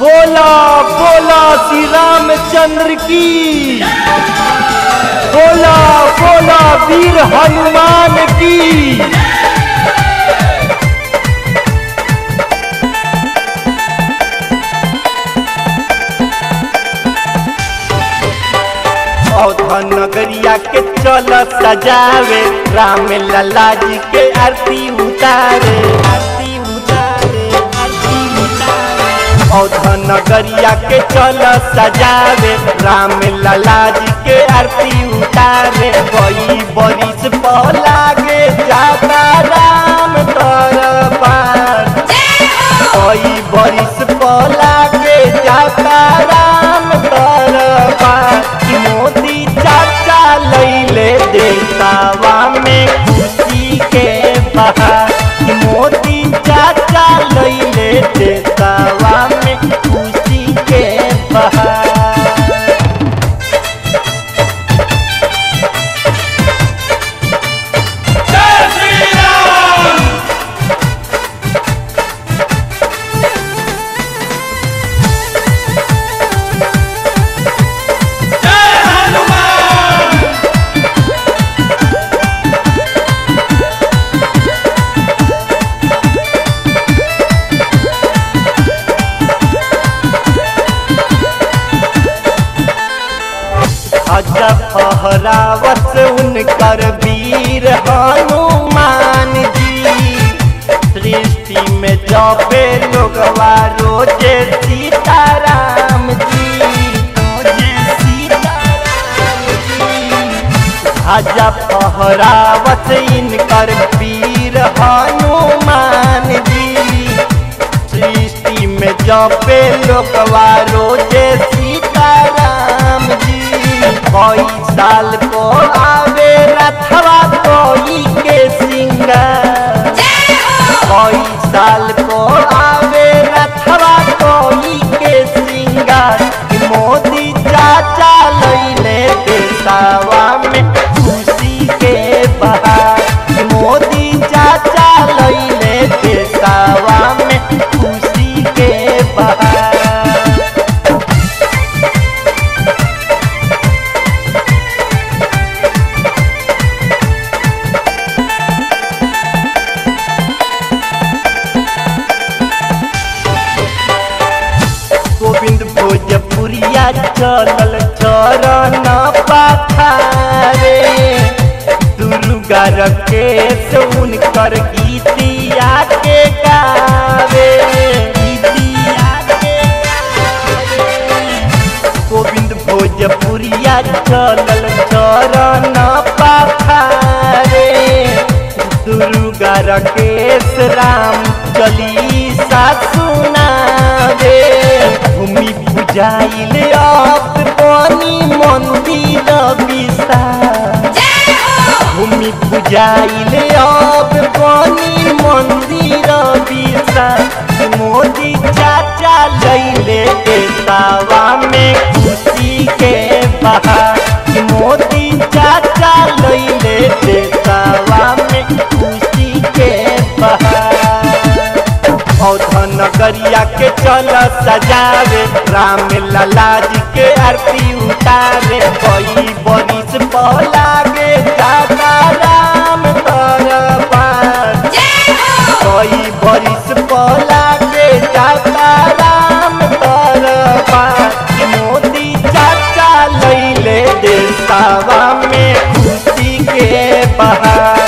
बोला बोला श्री रामचंद्र की, बोला बोला वीर हनुमान की। नगरिया के चल सजावे, राम लला जी के आरती उतारे, आरती उतारे, आरती उतारे। औधा नगरिया के चल सजावे, राम लला जी के आरती उतारे। कई बरिस पहला के जाता राम दरबार, कई बरिस पहला के जाता राम दरबार। देखावा में खुशी के बहार, मोदी चाचा लैले देखावा में खुशी के बहार। फहरावत उनकर वीर हनुमान जी, सृष्टि में जपे लोगवा रोजे सीताराम जी, रोजे सीताराम जी। आजा फहरावत इनकर वीर हनुमान जी, सृष्टि में जपे लोगवा रोजे सीताराम जी। कोई साल को आवे रथवा कोई के सिंगार, कोई साल को आवे रथवा कोई के सिंगार। मोदी चाचा लैले देखावा में खुशी के बहार, मोदी चाचा लैले देखावा में खुशी के बहार। भोजपुरिया चलल चरण पथारे, दुर्गा रकेश उनकर गीतिया के गावे, गीतिया के गावे। गोविंद भोजपुरिया चलल चरण पथारे, दुर्गा रकेश राम चलीसा सुनावे। भूमि जाइले आप पानी मंदिर विस्तार, भूमि पूजाइले आप पानी मंदिर विस्तार। मोदी चाचा लैले देखावा में खुशी के बहार, मोदी चाचा लैले देखावा में खुशी के बहार। औधा नगरिया के चल सजावे, राम लला जी के आरती उतारे। कई बरिस पहला के जाता राम दरबार, कई बरिस पहला के जाता राम दरबार। मोदी चाचा लैले देखावा में खुशी के बहार।